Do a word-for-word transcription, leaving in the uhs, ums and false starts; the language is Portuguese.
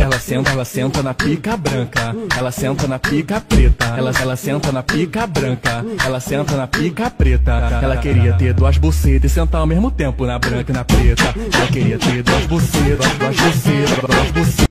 Ela senta, ela senta na pica branca, ela senta na pica preta, ela, ela senta na pica branca, ela senta na pica preta. Ela queria ter duas bucetas e sentar ao mesmo tempo na branca e na preta. Ela queria ter duas bucetas, duas bucetas, duas bucetas.